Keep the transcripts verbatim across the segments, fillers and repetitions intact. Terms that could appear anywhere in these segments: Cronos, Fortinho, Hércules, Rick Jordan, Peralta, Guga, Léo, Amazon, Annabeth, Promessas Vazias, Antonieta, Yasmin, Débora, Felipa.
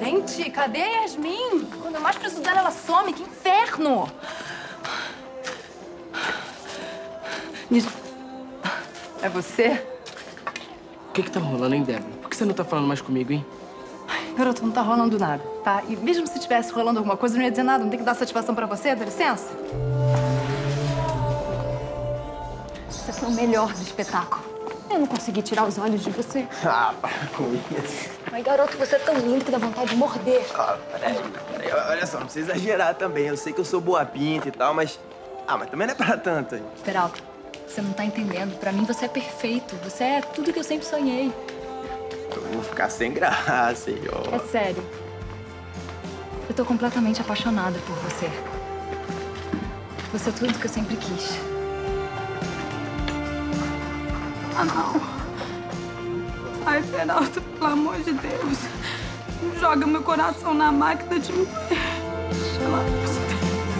Gente, cadê a Yasmin? Quando eu mais preciso dela, ela some. Que inferno! É você? O que que tá rolando, hein, Débora? Por que você não tá falando mais comigo, hein? Ai, garoto, não tá rolando nada, tá? E mesmo se tivesse rolando alguma coisa, eu não ia dizer nada. Não tem que dar satisfação pra você? Dá licença? Você foi o melhor do espetáculo. Eu não consegui tirar os olhos de você. Ah, para com isso. Mas, garoto, você é tão lindo que dá vontade de morder. Ah, peraí, peraí. Olha só, não precisa exagerar também. Eu sei que eu sou boa pinta e tal, mas... Ah, mas também não é pra tanto, hein? Peralta, você não tá entendendo. Pra mim, você é perfeito. Você é tudo que eu sempre sonhei. Eu vou ficar sem graça, hein? É sério. Eu tô completamente apaixonada por você. Você é tudo que eu sempre quis. Ah, não. Ai, Peralta, pelo amor de Deus. Não joga meu coração na máquina de morrer. Pelo amor de Deus.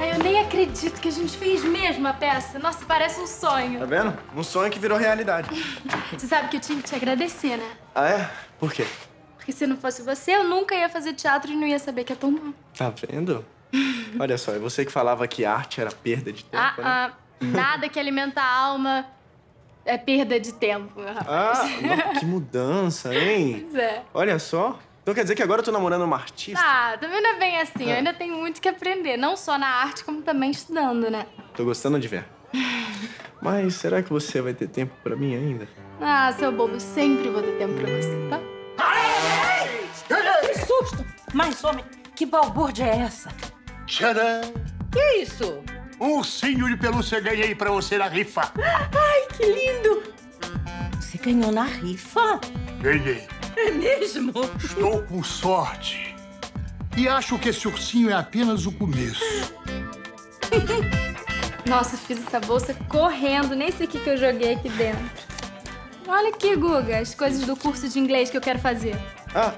Ai, eu nem acredito que a gente fez mesmo a peça. Nossa, parece um sonho. Tá vendo? Um sonho que virou realidade. Você sabe que eu tinha que te agradecer, né? Ah, é? Por quê? Porque se não fosse você, eu nunca ia fazer teatro e não ia saber que é tão bom. Tá vendo? Olha só, é você que falava que arte era perda de tempo, ah, né? Ah. Nada que alimenta a alma é perda de tempo, meu rapaz. Ah, que mudança, hein? Pois é. Olha só. Então quer dizer que agora eu tô namorando uma artista? Ah, também não é bem assim. É. Eu ainda tenho muito que aprender. Não só na arte, como também estudando, né? Tô gostando de ver. Mas será que você vai ter tempo pra mim ainda? Ah, seu bobo, sempre vou ter tempo pra você, tá? Ai! Que susto! Mas, homem, que balbúrdia é essa? Tcharam! Que isso? Um ursinho de pelúcia ganhei pra você na rifa. Ai, que lindo! Você ganhou na rifa? Ganhei. É mesmo? Estou com sorte. E acho que esse ursinho é apenas o começo. Nossa, fiz essa bolsa correndo. Nem sei o que eu joguei aqui dentro. Olha aqui, Guga, as coisas do curso de inglês que eu quero fazer. Ah,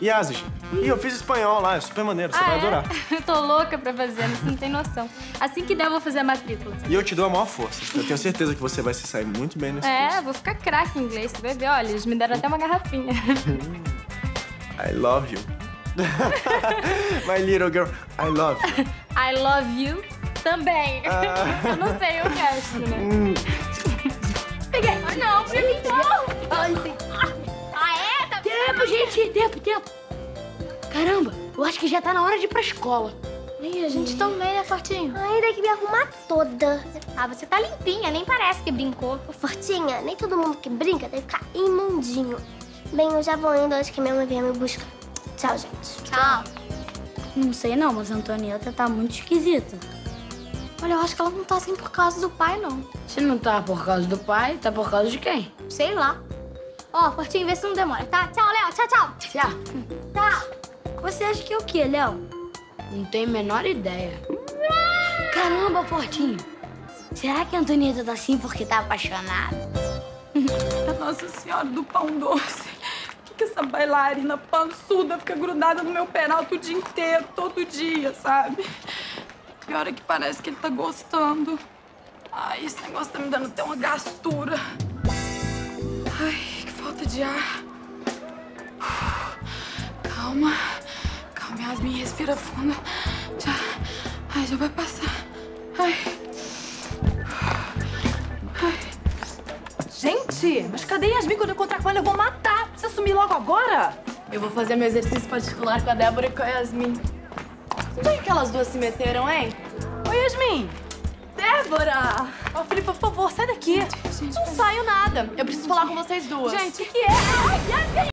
Yasmin. E eu fiz espanhol lá, é super maneiro, você ah, vai é? adorar. Eu tô louca pra fazer, mas você não tem noção. Assim que der, eu vou fazer a matrícula. E eu te dou a maior força. Eu tenho certeza que você vai se sair muito bem nesse É, curso. Vou ficar craque em inglês, você vai ver. Olha, eles me deram até uma garrafinha. I love you. My little girl, I love you. I love you também. Uh... eu não sei o resto, né? Hum. Peguei. Ah, não, pra mim não. Ai, ah, é? Tá tempo, bem. gente, tempo, tempo. Caramba, eu acho que já tá na hora de ir pra escola. Ih, a gente também, né, Fortinho? Ai, tem que me arrumar toda. Ah, você tá limpinha, nem parece que brincou. Ô, Fortinha, nem todo mundo que brinca tem que ficar imundinho. Bem, eu já vou indo, acho que minha mãe vem me buscar. Tchau, gente. Tchau. Não sei não, mas a Antonieta tá muito esquisita. Olha, eu acho que ela não tá assim por causa do pai, não. Se não tá por causa do pai, tá por causa de quem? Sei lá. Ó, oh, Fortinho, vê se não demora, tá? Tchau, Léo. Tchau, tchau. Tchau. Tchau. Você acha que é o quê, Léo? Não tenho a menor ideia. Caramba, Fortinho! Será que a Antonieta tá assim porque tá apaixonada? Nossa Senhora do Pão Doce! Por que essa bailarina pançuda fica grudada no meu Peralta o dia inteiro, todo dia, sabe? Pior é que parece que ele tá gostando. Ai, esse negócio tá me dando até uma gastura. Ai, que falta de ar. Calma. Yasmin, respira fundo. Já... Ai, já vai passar. Ai. Ai. Gente, mas cadê Yasmin? Quando eu encontrar com ela, eu vou matar. Precisa sumir logo agora? Eu vou fazer meu exercício particular com a Débora e com a Yasmin. Onde é que aquelas duas se meteram, hein? Oi, Yasmin! Débora! Ó, Felipa, por favor, sai daqui. Gente, não saiu nada. Eu preciso falar com vocês duas. Gente, o que é? Ai, Yasmin!